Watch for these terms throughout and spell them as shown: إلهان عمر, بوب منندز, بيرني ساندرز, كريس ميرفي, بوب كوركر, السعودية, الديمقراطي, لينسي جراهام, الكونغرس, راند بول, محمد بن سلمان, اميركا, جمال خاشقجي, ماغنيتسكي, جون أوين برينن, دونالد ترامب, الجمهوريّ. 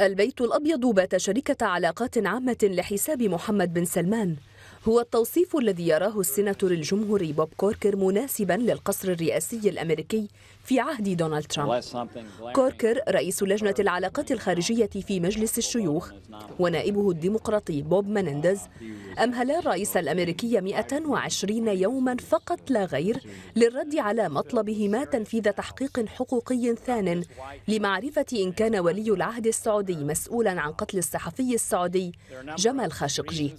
البيت الأبيض بات شريكة علاقات عامة لحساب محمد بن سلمان، هو التوصيف الذي يراه السيناتور الجمهوري بوب كوركر مناسبا للقصر الرئاسي الأمريكي في عهد دونالد ترامب. كوركر رئيس لجنة العلاقات الخارجية في مجلس الشيوخ، ونائبه الديمقراطي بوب منندز أمهلا الرئيس الأمريكي 120 يوما فقط لا غير للرد على مطلبهما تنفيذ تحقيق حقوقي ثان لمعرفة إن كان ولي العهد السعودي مسؤولا عن قتل الصحفي السعودي جمال خاشقجي.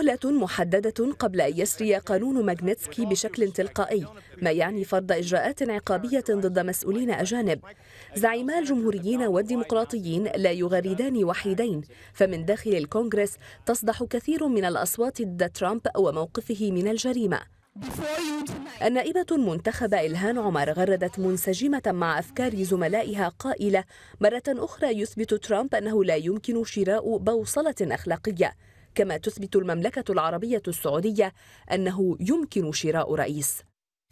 مهلة محددة قبل أن يسري قانون ماغنيتسكي بشكل تلقائي، ما يعني فرض إجراءات عقابية ضد مسؤولين أجانب. زعيما الجمهوريين والديمقراطيين لا يغردان وحيدين، فمن داخل الكونغرس تصدح كثير من الأصوات ضد ترامب وموقفه من الجريمة. النائبة المنتخبة إلهان عمر غردت منسجمة مع أفكار زملائها قائلة مرة أخرى يثبت ترامب أنه لا يمكن شراء بوصلة أخلاقية، كما تثبت المملكة العربية السعودية أنه يمكن شراء رئيس.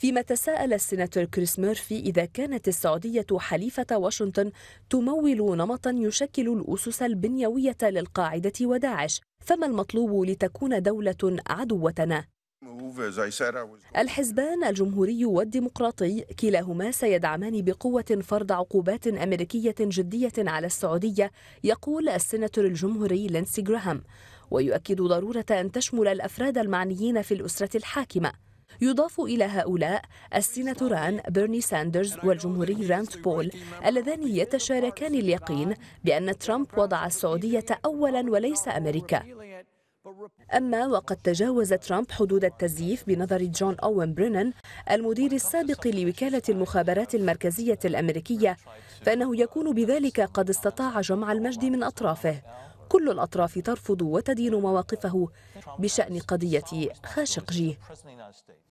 فيما تساءل السيناتور كريس ميرفي إذا كانت السعودية حليفة واشنطن تمول نمطا يشكل الأسس البنيوية للقاعدة وداعش، فما المطلوب لتكون دولة عدوتنا؟ الحزبان الجمهوري والديمقراطي كلاهما سيدعمان بقوة فرض عقوبات أمريكية جدية على السعودية، يقول السيناتور الجمهوري لينسي جراهام، ويؤكد ضرورة أن تشمل الأفراد المعنيين في الأسرة الحاكمة. يضاف إلى هؤلاء السيناتوران بيرني ساندرز والجمهوري راند بول، اللذان يتشاركان اليقين بأن ترامب وضع السعودية أولاً وليس أمريكا. أما وقد تجاوز ترامب حدود التزييف بنظر جون أوين برينن المدير السابق لوكالة المخابرات المركزية الأمريكية، فإنه يكون بذلك قد استطاع جمع المجد من أطرافه. كل الأطراف ترفض وتدين مواقفه بشأن قضية خاشقجي.